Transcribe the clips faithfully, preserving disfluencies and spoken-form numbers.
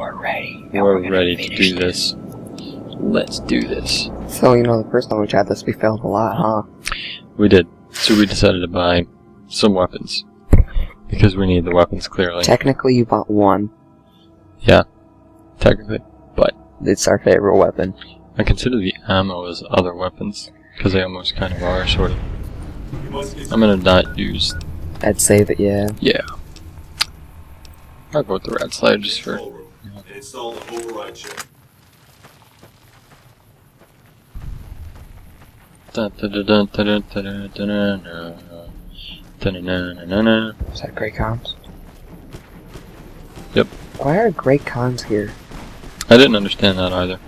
We're ready. We're, we're ready to do this. Let's do this. So, you know, the first time we tried this, we failed a lot, huh? We did. So we decided to buy some weapons. Because we need the weapons, clearly. Technically, you bought one. Yeah. Technically. But it's our favorite weapon. I consider the ammo as other weapons. Because they almost kind of are, sort of. I'm gonna not use... I'd say that, yeah. Yeah. I'll go with the rat slide just for... Yeah. Install the override chip. Is that Great Khans? Yep. Why are Great Khans here? I didn't understand that either.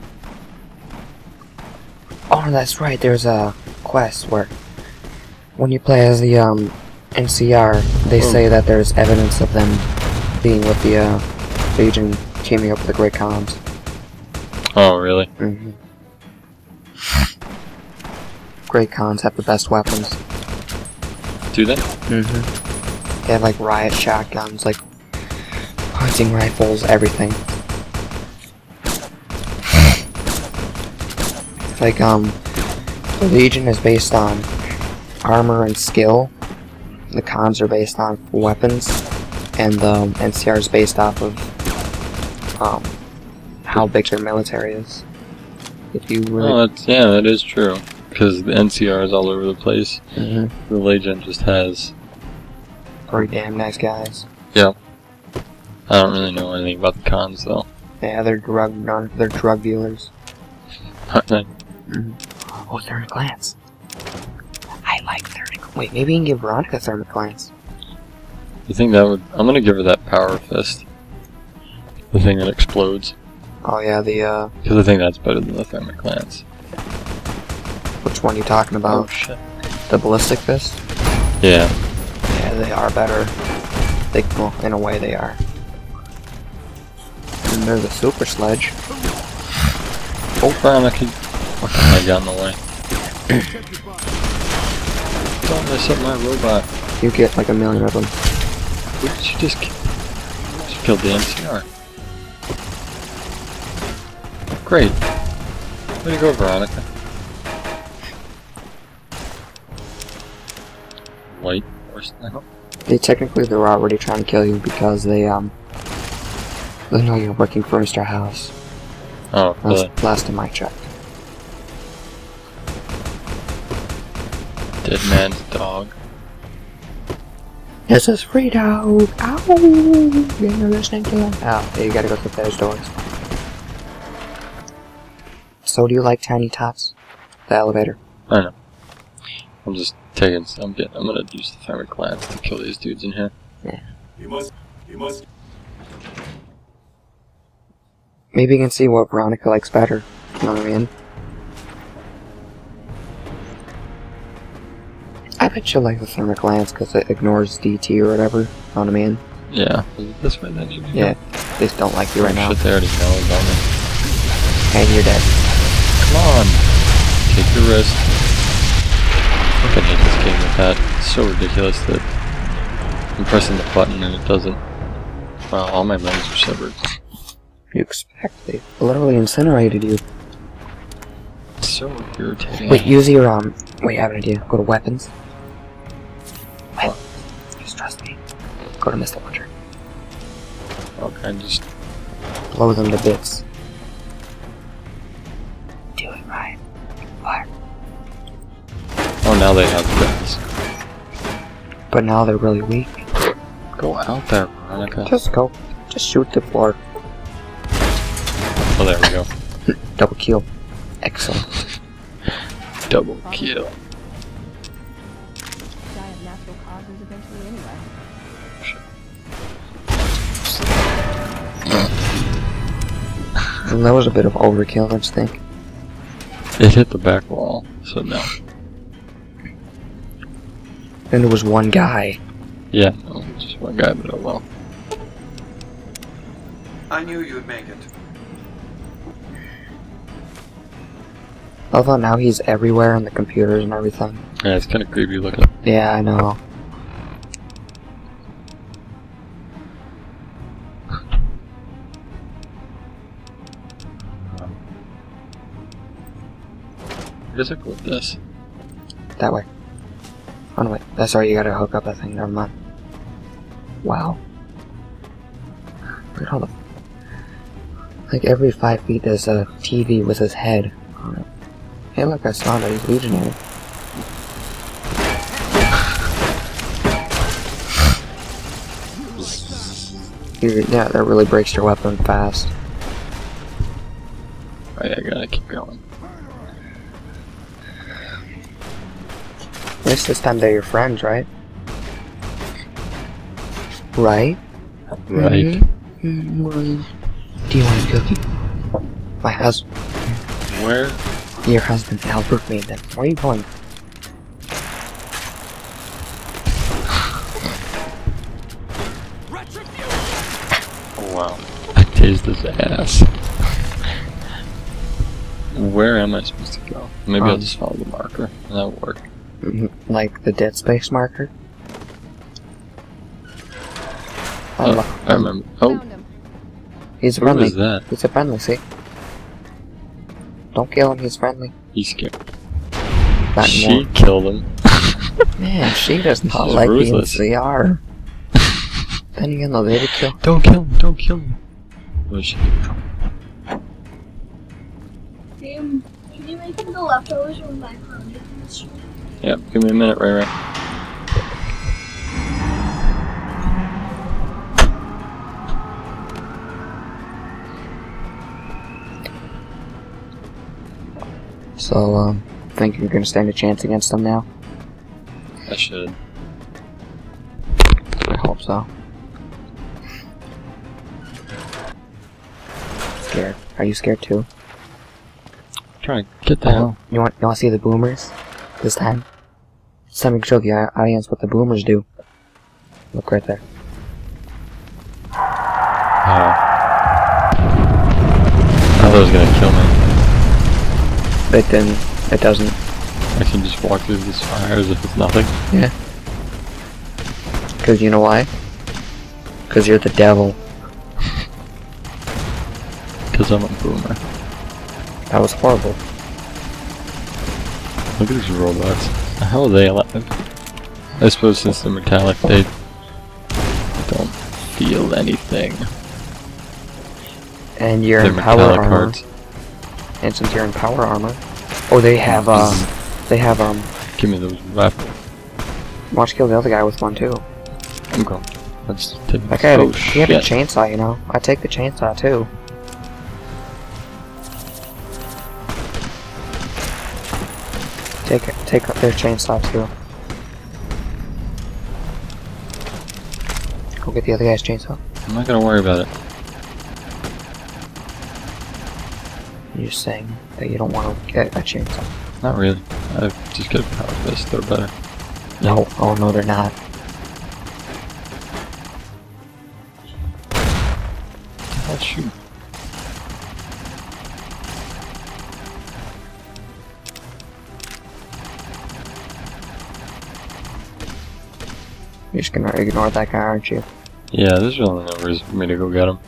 Oh, that's right. There's a quest where when you play as the um, N C R, they oh. say that there's evidence of them being with the uh, Legion teaming up with the Great Khans. Oh, really? Mm-hmm. Great Khans have the best weapons. Do they? Mm-hmm. They have like riot shotguns, like hunting rifles, everything. Like um, the Legion is based on armor and skill. The Khans are based on weapons, and the um, N C R is based off of um how big their military is. If you really. Oh, that's, yeah, that is true. Because the N C R is all over the place. Mm-hmm. The Legion just has... pretty damn nice guys. Yeah. I don't really know anything about the Khans, though. Yeah, they're drug non they're drug dealers. Aren't they? Mm-hmm. Oh, Thermic Lance. I like Thermic... Wait, maybe you can give Veronica Thermic Lance. You think that would... I'm gonna give her that power fist. The thing that explodes. Oh, yeah, the, uh... because I think that's better than the Thermic Lance. Which one are you talking about? Oh, shit. The ballistic fist? Yeah. Yeah, they are better. They, well, in a way they are. And they're the super sledge. Oh, fine, I can... What the hell got in the way? Don't mess up my robot. You get like a million of them. What did you just kill? She killed the N C R. Great. Way to go, Veronica. White horse now? They technically they're already trying to kill you because they um they know you're working for Mister House. Oh, really? That's last time I checked. Dead man's dog. This is free dog. Ow! You're listening to him. Oh, yeah, you gotta go through those doors. So do you like Tiny Tots? The elevator. I know. I'm just taking some bit. I'm gonna use the Thermic Lance to kill these dudes in here. Yeah. You must, you must. Maybe you can see what Veronica likes better. You know what I mean? I bet she'll like the Thermic Lance because it ignores D T or whatever. You know what I mean? Yeah. Is it this way that you do? Yeah. They just don't like you right now. Shit, they already know about me. Hey, you're dead. Come on. Take your risk. I think I hate this game with that. It's so ridiculous that I'm pressing the button and it doesn't. Wow, all my limbs are severed. You expect they literally incinerated you. It's so irritating. Wait, use your um. Wait, I have an idea. Go to weapons. What? Just trust me. Go to Mister Hunter. Okay, just blow them to bits. Do it, Ryan. Fire. Oh, now they have guns. But now they're really weak. Go out there, Veronica. Just go. Just shoot the floor. Oh, there we go. Double kill. Excellent. Double kill. Die of natural causes eventually anyway. That was a bit of overkill, don't you think? It hit the back wall, so no. And it was one guy. Yeah, no, just one guy, but oh well. I knew you would make it. Although now he's everywhere on the computers and everything. Yeah, it's kind of creepy looking. Yeah, I know. Um, what does it go with this? That way. Oh no, wait. That's right, you gotta hook up that thing. Never mind. Wow. Look at all the. Like every five feet there's a T V with his head on it. Hey, look, I saw that he's legionary. Yeah, that really breaks your weapon fast. Oh yeah, I gotta keep going. At least this time they're your friends, right? Right? Right. Mm-hmm. Do you want a cookie? My husband. Where? Your husband, Albert, made them. Where are you going? This ass. Where am I supposed to go? Maybe um, I'll just follow the marker and that'll work. Like the dead space marker? Oh, I remember. Oh. He's friendly. What is that? He's a friendly, see? Don't kill him, he's friendly. He's scared. Not she more. Killed him. Man, she does not like the N C R. Then again, though, they did kill him. Don't kill him, don't kill him. Damn, should be making the leftovers with my crony. Yep, give me a minute, Ray Ray. So, um, think you're gonna stand a chance against them now? I should. I hope so. Scared. Are you scared too? Trying to get the hell. You want you want to see the boomers this time? This time we can show the audience what the boomers do. Look right there. Oh. I thought it was gonna kill me. It didn't. It doesn't. I can just walk through this fire as if it's nothing. Yeah. Because you know why? Because you're the devil. Because I'm a boomer. That was horrible. Look at these robots. How are they alive? I suppose since they're metallic, they don't feel anything. And you're they're in power armor. Hearts. And since you're in power armor, oh, they have um, they have um. Give me those rifles. Watch, kill the other guy with one too. I'm going. Let's take. Like I, oh, he had a chainsaw, you know. I take the chainsaw too. Take it, take up their chainsaw too. Go get the other guy's chainsaw. I'm not gonna worry about it. You're saying that you don't want to get a chainsaw? Not really. I just get a power fist. They're better. No. no, oh no, they're not. I'll shoot. You're just gonna ignore that guy, aren't you? Yeah, there's really no reason for me to go get him.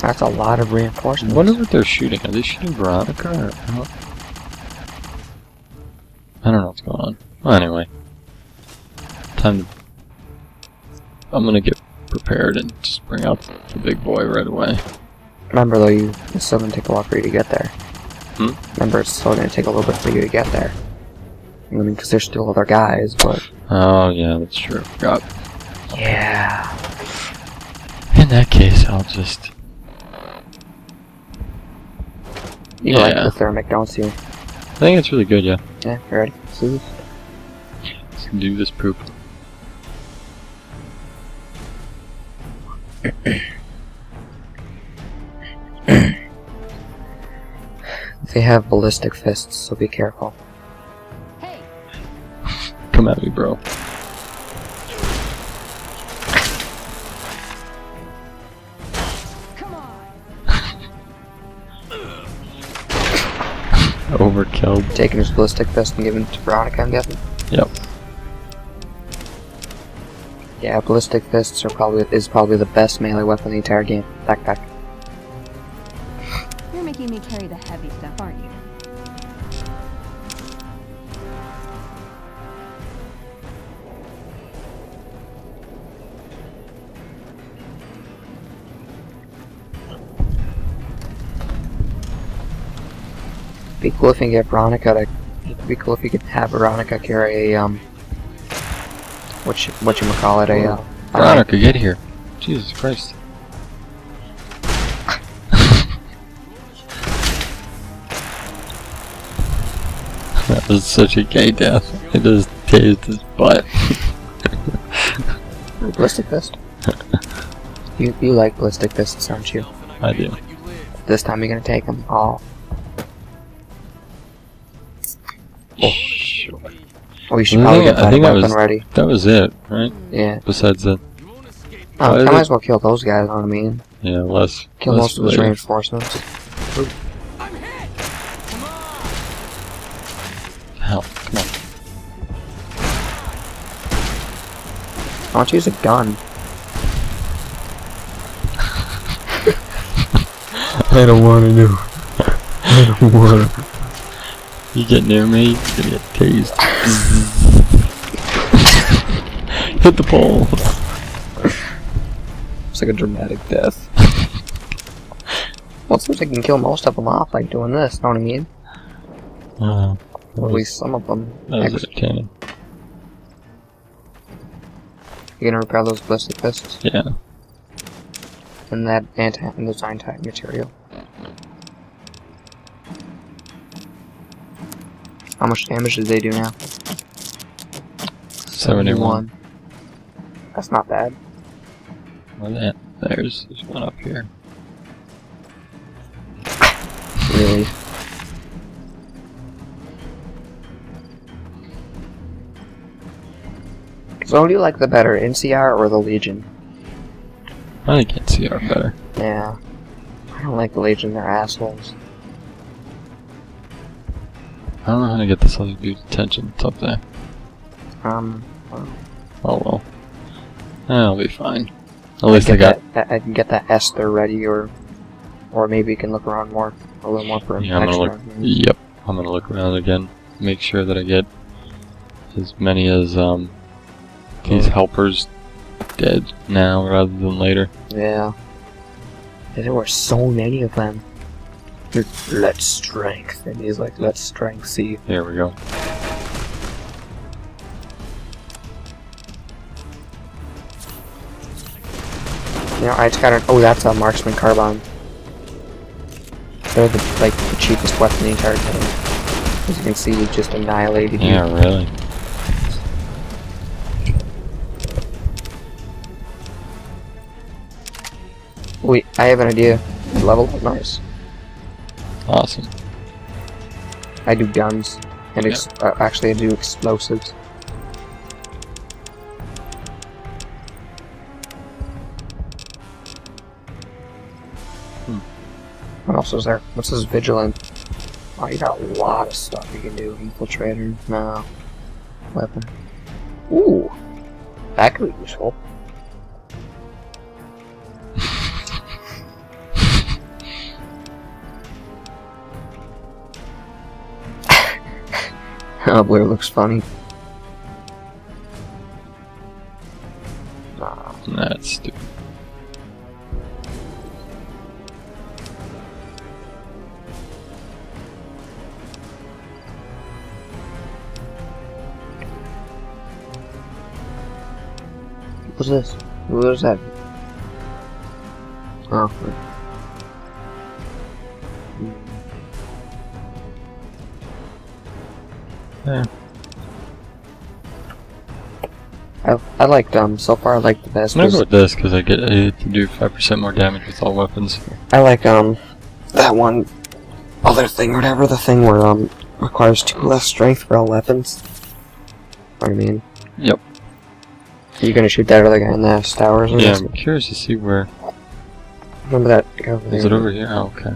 That's a lot of reinforcements. What is it they're shooting? Are they shooting Veronica or what? I don't know what's going on. Well, anyway. Time to... I'm gonna get prepared and just bring out the big boy right away. Remember though, you it's still gonna take a while for you to get there. Hmm? Remember, it's still gonna take a little bit for you to get there. I mean, because there's still other guys, but... Oh, yeah, that's true. Forgot. Yeah. In that case, I'll just... You yeah. like the Thermic, don't you? I think it's really good, yeah. Yeah, you ready? See? Let's do this poop. They have ballistic fists, so be careful. Come at me, bro. Come on. Overkill. Taking his ballistic vest and giving it to Veronica, I'm guessing? Yep. Yeah, ballistic fists are probably is probably the best melee weapon in the entire game. Backpack. You're making me carry the heavy stuff, aren't you? Be cool if you can get Veronica to. It'd be cool if you could have Veronica carry a um. What you what you call it a. Uh, Veronica, get here! Jesus Christ! That was such a gay death. It just tased his butt. Ballistic fist. You you like ballistic fists, don't you? I do. This time you're gonna take them all. Sure. Oh, you should probably I get that I think weapon that was, ready. That was it, right? Yeah. Besides that. Oh, I might as well kill those guys, you know what I mean? Yeah, less. Kill less most of the reinforcements. Oop. I'm hit! Come on! Help, come on. Why don't you use a gun? I don't want to know. I don't want to. You get near me, you're gonna get tased. Hit the pole. It's like a dramatic death. Well, it seems like you can kill most of them off, like doing this, know what I mean? Uh, At least some of them. That was entertaining. You gonna repair those ballistic fists? Yeah. And that anti and design type material. How much damage did they do now? seventy-one. That's not bad. Well, that, there's, there's one up here. Really? So what do you like the better, N C R or the Legion? I like N C R better. Yeah. I don't like the Legion, they're assholes. I don't know how to get this other dude's attention. It's up there. Um. Well. Oh well. That'll be fine. At I least I got. That, that, I can get that Esther ready, or, or maybe you can look around more, a little more for him. Yeah, I'm gonna look. Yep, I'm gonna look around again. Make sure that I get as many as um these helpers dead now rather than later. Yeah. There were so many of them. Let's strength, and he's like, let's strength see. Here we go. You know, I just got an. Oh, that's a marksman carbine. They're the like the cheapest weapon in the entire game. As you can see, we just annihilated. Yeah, you. Really. Wait, I have an idea. Level up, nice. Awesome. I do guns, and ex yep. uh, actually I do explosives. Hmm. What else is there? What's this vigilant? Oh, you got a lot of stuff you can do. Infiltrator, no. Weapon. Ooh! That could be useful. Oh, Blair looks funny. Nah, that's stupid. What's this? What is that? Oh. Yeah. I, I liked, um, so far I like the best. I'm gonna go with this, because I get I to do five percent more damage with all weapons. I like, um, that one other thing, or whatever, the thing where, um, requires two less strength for all weapons. What do you mean? Yep. Are you gonna shoot that other guy in the towers? Yeah, I'm it? curious to see where... Remember that guy over there? Is it over here? Oh, okay.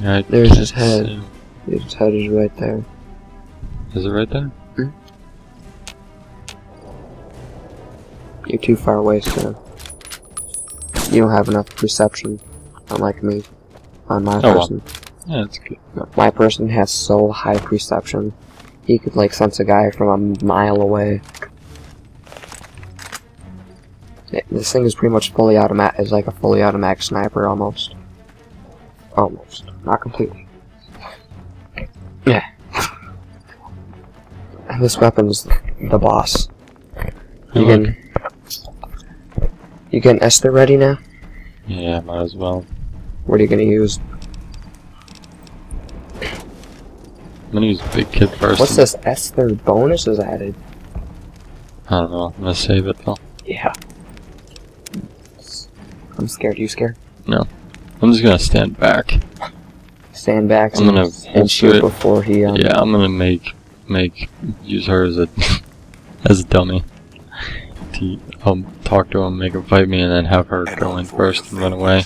Yeah, there's his head. See. His head is right there. Is it right there? Mm-hmm. You're too far away, so you don't have enough perception, unlike me. on my oh, person. Well. Yeah, that's good. My person has so high perception. He could, like, sense a guy from a mile away. It, this thing is pretty much fully automatic. It's like a fully automatic sniper, almost. Almost. Not completely. Yeah. This weapon's the boss. You hey, can... You getting Esther ready now? Yeah, might as well. What are you gonna use? I'm gonna use Big Kid first. What's this Esther bonus is added? I don't know. I'm gonna save it though. Yeah. I'm scared. Are you scared? No. I'm just gonna stand back. Stand back. I'm gonna and shoot it. before he. Um, yeah, I'm gonna make make use her as a as a dummy. To um, talk to him, make him fight me, and then have her go in first and run away.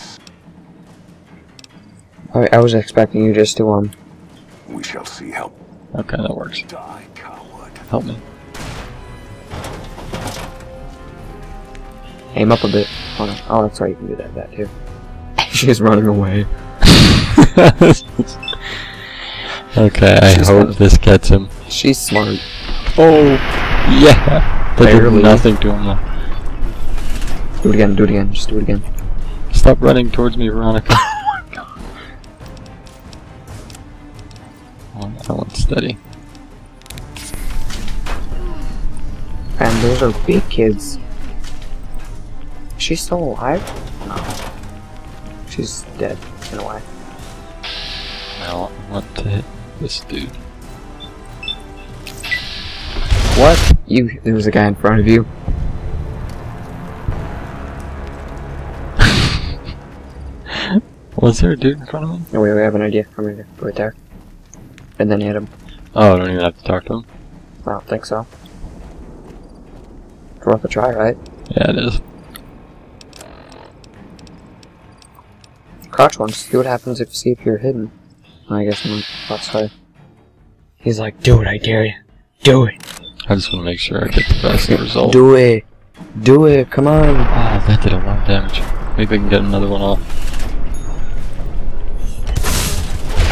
I, I was expecting you just to um. We shall see how. Okay, that works. Die, coward. Help me. Aim up a bit. Hold on. Oh, that's right. You can do that. That too. She's running away. Okay, I She's hope smart. This gets him. She's smart. Oh, yeah. That did nothing to him. Though. Do it again. Do it again. Just do it again. Stop running towards me, Veronica. Oh, that one's steady. And those are big kids. She's still alive? No. She's dead, in a way. Now, I want to hit this dude. What? You, there was a guy in front of you. Was there a dude in front of me? No, wait, wait, I have an idea. I'm gonna go right there. And then hit him. Oh, I don't even have to talk to him? I don't think so. It's worth a try, right? Yeah, it is. Crouch once, see what happens if see if you're hidden. I guess I'm outside. He's like, do it, I dare you. Do it. I just want to make sure I get the best result. Do it. Do it, come on. Ah, oh, that did a lot of damage. Maybe I can get another one off.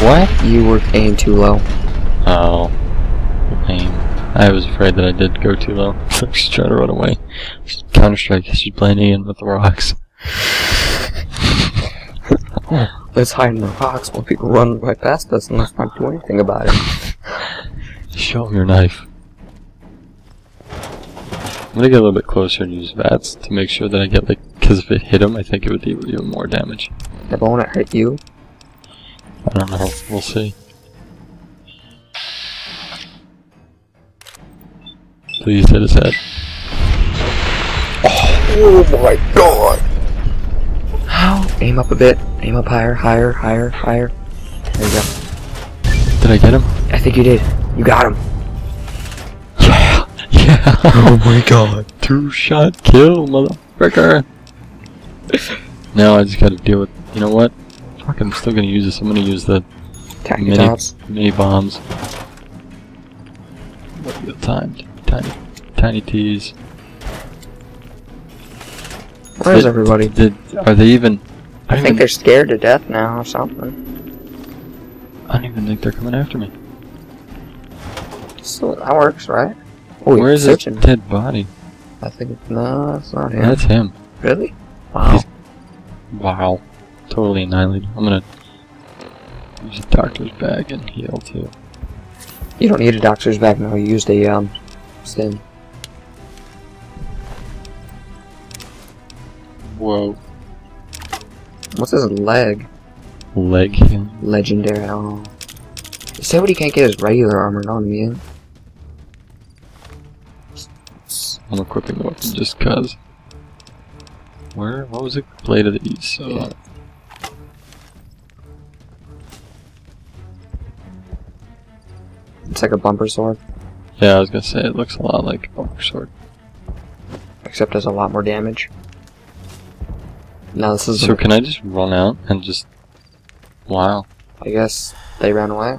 What? You were aiming too low. Oh. Aim. I was afraid that I did go too low. She's trying to run away. Counter Strike, she's playing Ian with the rocks. Let's hide in the rocks while people run right past us and let's not do anything about it. Show him your knife. I'm gonna get a little bit closer and use VATS to make sure that I get like, because if it hit him, I think it would do even more damage. That won't it hurt you? I don't know. We'll see. Please hit his head. Oh, oh my god! How? Aim up a bit. Aim up higher, higher, higher, higher. There you go. Did I get him? I think you did. You got him. Yeah! Yeah! Oh my god. Two shot kill, motherfucker. Now I just gotta deal with... You know what? Fuck, I'm still gonna use this. I'm gonna use the... Tiny mini, mini bombs. What real timed? Tiny... Tiny T's. Where's everybody? Did, are they even... I, I think even, they're scared to death now or something. I don't even think they're coming after me. So that works, right? Oh, where is his dead body? I think it's... No, that's not him. That's him. Really? Wow. He's, wow. Totally annihilated. I'm gonna use a doctor's bag and heal too. You don't need a doctor's bag now. You used a um, stim. Whoa. What's his leg? Leg healing? Legendary, I don't know. Is that what he can't get his regular armor on me in? I'm equipping the weapon just cuz. Where? What was it? Blade of the East, so... Yeah. It's like a bumper sword. Yeah, I was gonna say, it looks a lot like a bumper sword. Except does a lot more damage. Now this is. So can I just run out and just? Wow. I guess they ran away.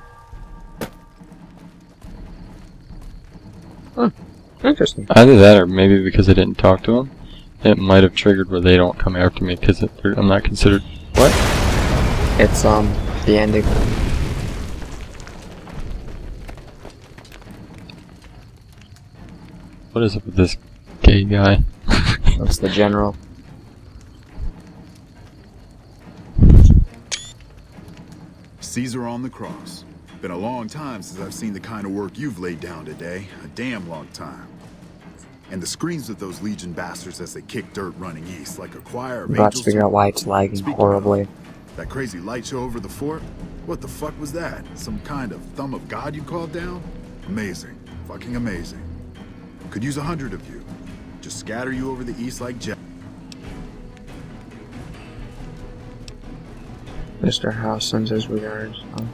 Huh. Interesting. Either that, or maybe because I didn't talk to them, it might have triggered where they don't come after me because I'm not considered. What? It's um the ending. What is up with this gay guy? That's the general. Caesar on the cross. Been a long time since I've seen the kind of work you've laid down today. A damn long time. And the screams of those Legion bastards as they kick dirt running east like a choir of angels. I'm about to figure out why it's lagging Speaking horribly. Of, that crazy light show over the fort? What the fuck was that? Some kind of thumb of God you called down? Amazing. Fucking amazing. Could use a hundred of you. Just scatter you over the east like Jack. Mister House sends his regards. Oh.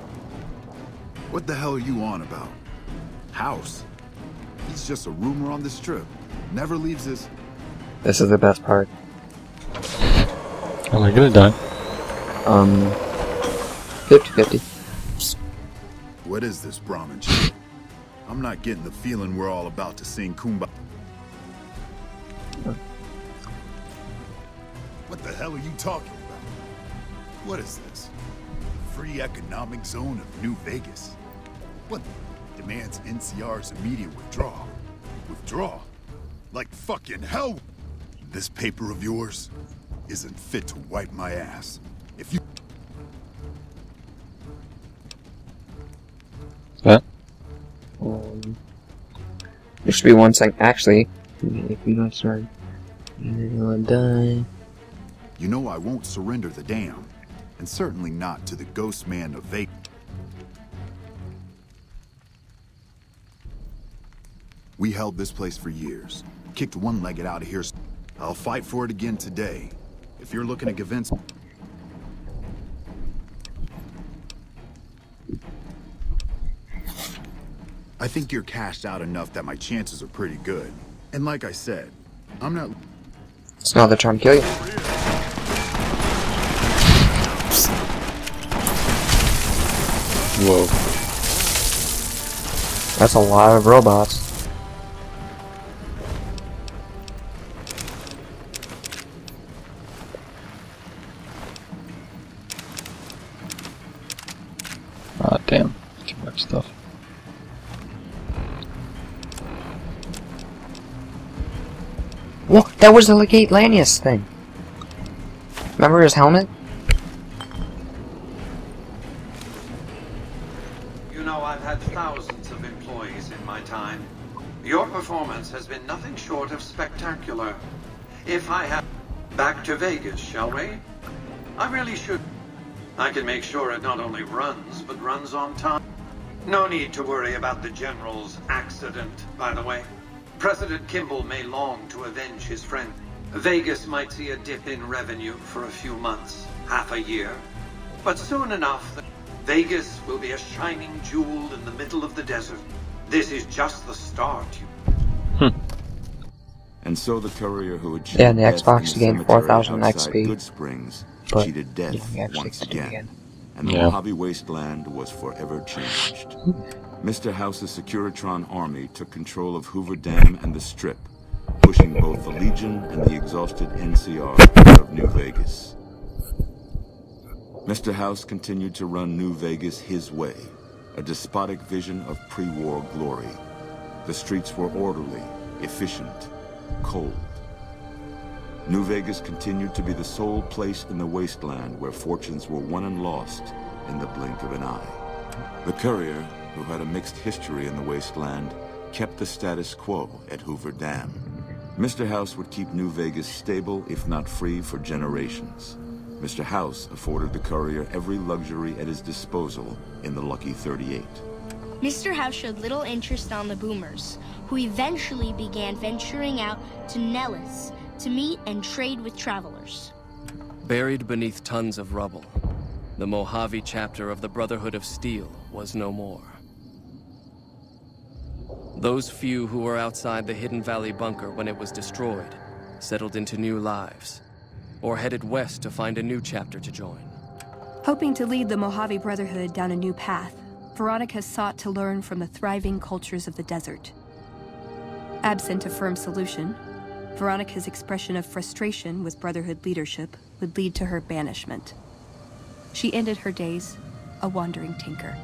What the hell are you on about? House? He's just a rumor on this trip. Never leaves his... This is the best part. Am I gonna die? Um... fifty fifty. What is this Brahmin shit? I'm not getting the feeling we're all about to sing Kumbaya. What the hell are you talking about? What is this? Free economic zone of New Vegas. What demands N C R's immediate withdrawal? Withdraw? Like fucking hell! This paper of yours isn't fit to wipe my ass. If you... What? Um, there should be one second. Actually, if you don't start, you're gonna die. You know I won't surrender the dam, and certainly not to the ghost man of Vegas. We held this place for years. Kicked one-legged out of here. I'll fight for it again today. If you're looking to convince me. I think you're cashed out enough that my chances are pretty good. And like I said, I'm not... It's not the trying to kill you. Whoa. That's a lot of robots. Ah, damn. Too much stuff. Look, that was the Legate Lanius thing. Remember his helmet? You know, I've had thousands of employees in my time. Your performance has been nothing short of spectacular. If I have... Back to Vegas, shall we? I really should... I can make sure it not only runs, but runs on time. No need to worry about the General's accident, by the way. President Kimball may long to avenge his friend. Vegas might see a dip in revenue for a few months, half a year. But soon enough, Vegas will be a shining jewel in the middle of the desert. This is just the start. Hmm. And so the courier who achieved yeah, in the Xbox to gain four thousand X P. Goodsprings cheated death once again. again. And the yeah. Mojave Wasteland was forever changed. Mister House's Securitron army took control of Hoover Dam and the Strip, pushing both the Legion and the exhausted N C R out of New Vegas. Mister House continued to run New Vegas his way, a despotic vision of pre-war glory. The streets were orderly, efficient, cold. New Vegas continued to be the sole place in the wasteland where fortunes were won and lost in the blink of an eye. The courier, who had a mixed history in the wasteland, kept the status quo at Hoover Dam. Mister House would keep New Vegas stable, if not free, for generations. Mister House afforded the courier every luxury at his disposal in the Lucky thirty-eight. Mister House showed little interest on the boomers, who eventually began venturing out to Nellis to meet and trade with travelers. Buried beneath tons of rubble, the Mojave chapter of the Brotherhood of Steel was no more. Those few who were outside the Hidden Valley bunker when it was destroyed settled into new lives, or headed west to find a new chapter to join. Hoping to lead the Mojave Brotherhood down a new path, Veronica sought to learn from the thriving cultures of the desert. Absent a firm solution, Veronica's expression of frustration with Brotherhood leadership would lead to her banishment. She ended her days a wandering tinker.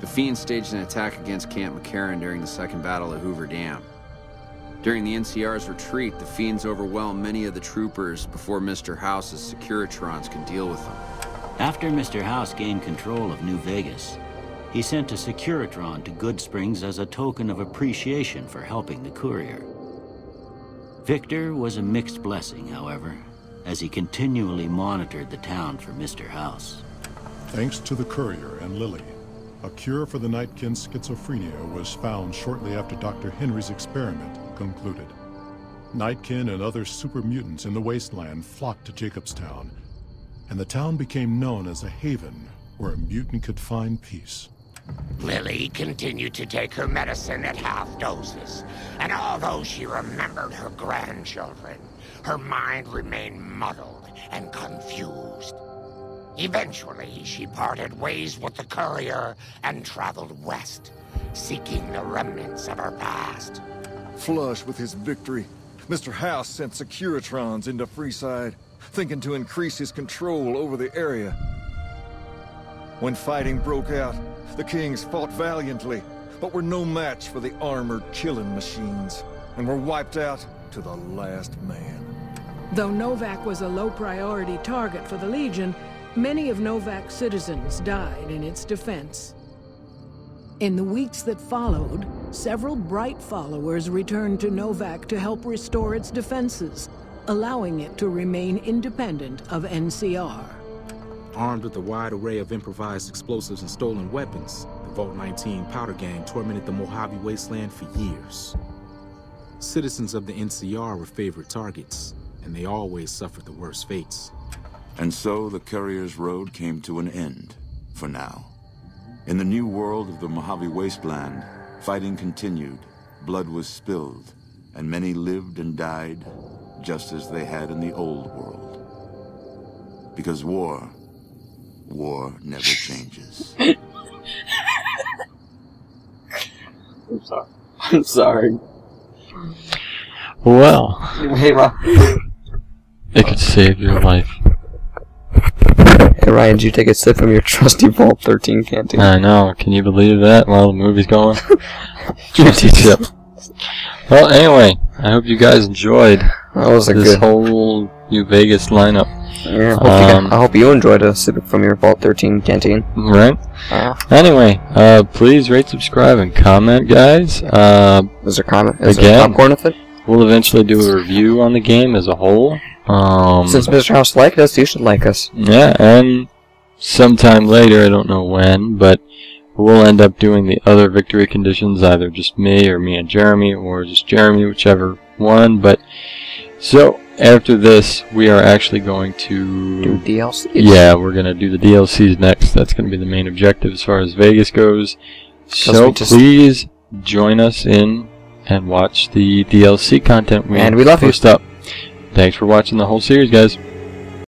The Fiend staged an attack against Camp McCarran during the Second Battle of Hoover Dam. During the N C R's retreat, the Fiends overwhelmed many of the troopers before Mister House's Securitrons could deal with them. After Mister House gained control of New Vegas, he sent a Securitron to Goodsprings as a token of appreciation for helping the courier. Victor was a mixed blessing, however, as he continually monitored the town for Mister House. Thanks to the courier and Lily, a cure for the Nightkin's schizophrenia was found shortly after Doctor Henry's experiment concluded. Nightkin and other super mutants in the wasteland flocked to Jacobstown, and the town became known as a haven where a mutant could find peace. Lily continued to take her medicine at half doses, and although she remembered her grandchildren, her mind remained muddled and confused. Eventually, she parted ways with the courier and traveled west, seeking the remnants of her past. Flush with his victory, Mister House sent Securitrons into Freeside, thinking to increase his control over the area. When fighting broke out, the Kings fought valiantly, but were no match for the armored killing machines, and were wiped out to the last man. Though Novac was a low-priority target for the Legion, many of Novac's citizens died in its defense. In the weeks that followed, several bright followers returned to Novac to help restore its defenses, allowing it to remain independent of N C R. Armed with a wide array of improvised explosives and stolen weapons, the Vault nineteen Powder Gang tormented the Mojave Wasteland for years. Citizens of the N C R were favorite targets, and they always suffered the worst fates. And so the courier's road came to an end, for now. In the new world of the Mojave Wasteland, fighting continued, blood was spilled, and many lived and died, just as they had in the old world. Because war... war never changes. I'm sorry. I'm sorry. Well, it could save your life. Hey Ryan, did you take a sip from your trusty Vault thirteen canteen? I know. Can you believe that? While the movie's going, trusty sip. Well, anyway, I hope you guys enjoyed that was a this good. whole New Vegas lineup. Yeah, I hope, um, you, I hope you enjoyed a sip from your Vault thirteen canteen. Right. Uh, anyway, uh, please rate, subscribe, and comment, guys. Uh, is there comment? Is again, there popcorn with it? We'll eventually do a review on the game as a whole. Um, Since Mister House liked us, you should like us. Yeah, and sometime later, I don't know when, but we'll end up doing the other victory conditions, either just me or me and Jeremy, or just Jeremy, whichever one. But so. After this, we are actually going to... do D L Cs? Yeah, we're going to do the D L Cs next. That's going to be the main objective as far as Vegas goes. So please join us in and watch the D L C content we post up. And we love you. Thanks for watching the whole series, guys.